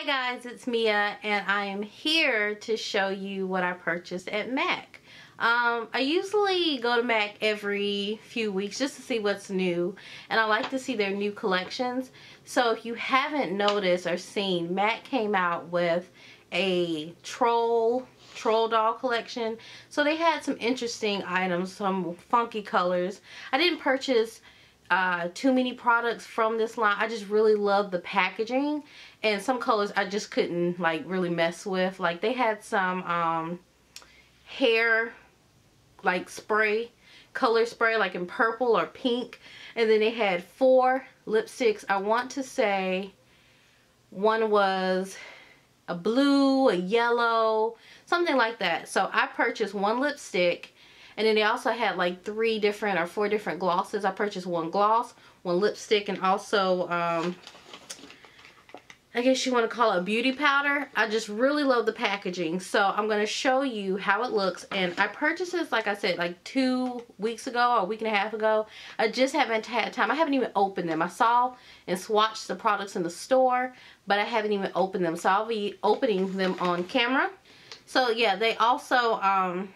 Hi guys, it's Mia and I am here to show you what I purchased at MAC. I usually go to MAC every few weeks just to see what's new, and I like to see their new collections. So if you haven't noticed or seen, MAC came out with a troll doll collection. So they had some interesting items, some funky colors. I didn't purchase too many products from this line. I just really love the packaging, and some colors I just couldn't like really mess with. Like they had some hair like spray, color spray, like in purple or pink, and then they had four lipsticks. I want to say one was a blue, a yellow, something like that. So I purchased one lipstick, and then they also had like four different glosses. I purchased one gloss, one lipstick, and also I guess you want to call it a beauty powder. I just really love the packaging, so I'm going to show you how it looks. And I purchased this, like I said, like 2 weeks ago or a week and a half ago. I just haven't had time. I haven't even opened them. I saw and swatched the products in the store, but I haven't even opened them, so I'll be opening them on camera. So yeah, they also I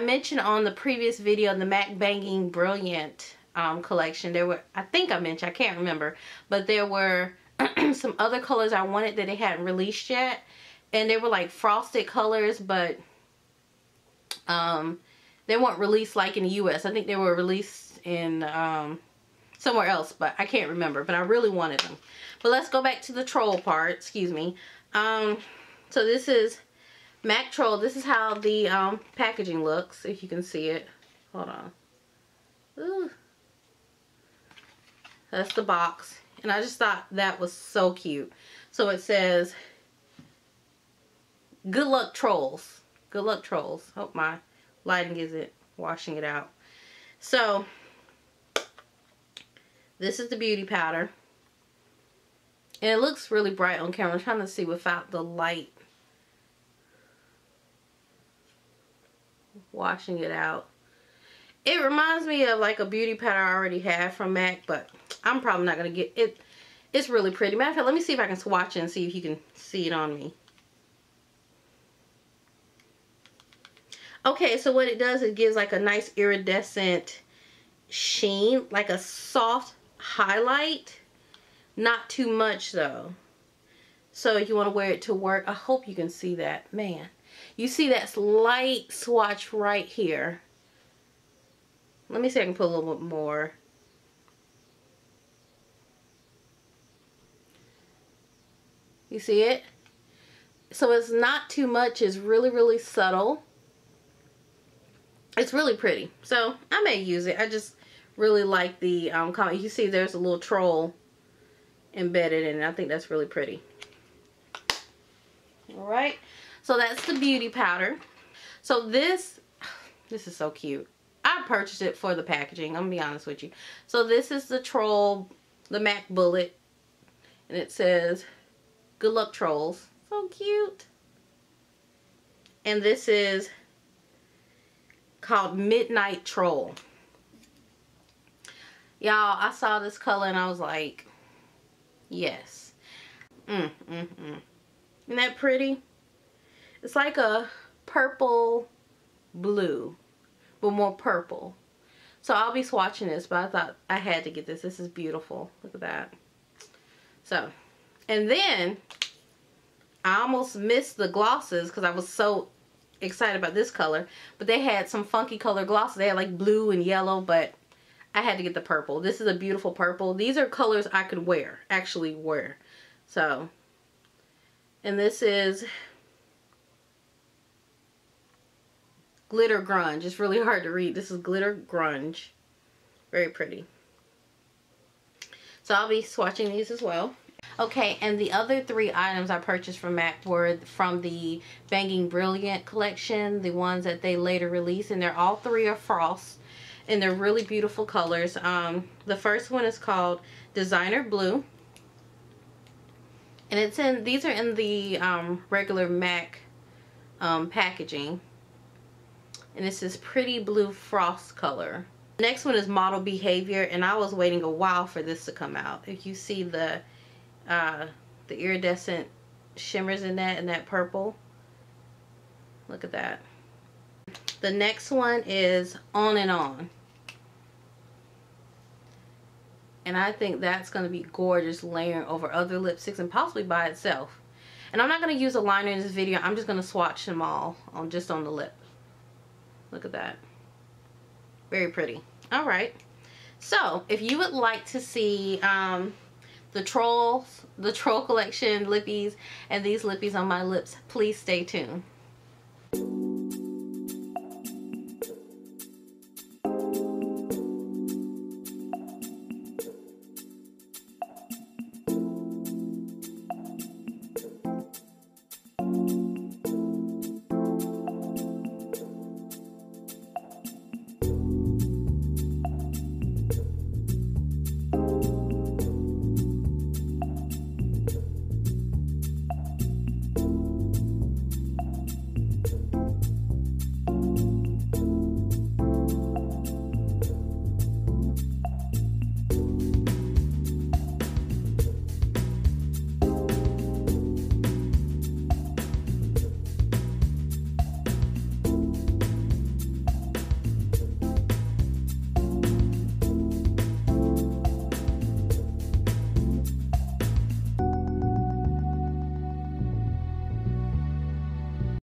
mentioned on the previous video the MAC Bangin' Brilliant collection. There were, I think I mentioned, I can't remember, but there were some other colors I wanted that they hadn't released yet, and they were like frosted colors, but they weren't released like in the US. I think they were released in somewhere else, but I can't remember, but I really wanted them. But let's go back to the troll part, excuse me. So this is MAC Troll. This is how the packaging looks, if you can see it. Hold on. Ooh. That's the box, and I just thought that was so cute. So it says Good Luck Trolls. Good Luck Trolls. Hope my lighting isn't washing it out. So this is the beauty powder, and it looks really bright on camera. I'm trying to see without the light washing it out. It reminds me of like a beauty powder I already have from MAC, but I'm probably not going to get it. It's really pretty. Matter of fact, let me see if I can swatch it and see if you can see it on me. Okay, so what it does, it gives like a nice iridescent sheen, like a soft highlight. Not too much though. So if you want to wear it to work, I hope you can see that. Man, you see that light swatch right here. Let me see if I can put a little bit more. You see it? So it's not too much. It's really, really subtle. It's really pretty. So I may use it. I just really like the comment. You see there's a little troll embedded in it. I think that's really pretty. Alright. So that's the beauty powder. So this is so cute. I purchased it for the packaging. I'm going to be honest with you. So this is the troll, the MAC bullet. And it says Good Luck Trolls. So cute. And this is called Midnight Troll. Y'all, I saw this color and I was like, yes. Isn't that pretty? It's like a purple blue, but more purple. So I'll be swatching this, but I thought I had to get this. This is beautiful. Look at that. So, and then I almost missed the glosses because I was so excited about this color, but they had some funky color glosses. They had like blue and yellow, but I had to get the purple. This is a beautiful purple. These are colors I could wear, actually wear. So, and this is Glitter Grunge. It's really hard to read. This is Glitter Grunge. Very pretty. So I'll be swatching these as well. Okay, and the other three items I purchased from MAC were from the Bangin' Brilliant collection, the ones that they later released, and they're all three are frost, and they're really beautiful colors. The first one is called Designer Blue, and it's in, these are in the regular MAC packaging. And this is pretty blue frost color. The next one is Model Behavior, and I was waiting a while for this to come out. If you see the the iridescent shimmers in that, and that purple. Look at that. The next one is On and On, and I think that's going to be gorgeous layering over other lipsticks and possibly by itself. And I'm not going to use a liner in this video. I'm just going to swatch them all on just on the lip. Look at that. Very pretty. All right. So if you would like to see the troll collection lippies and these lippies on my lips, please stay tuned.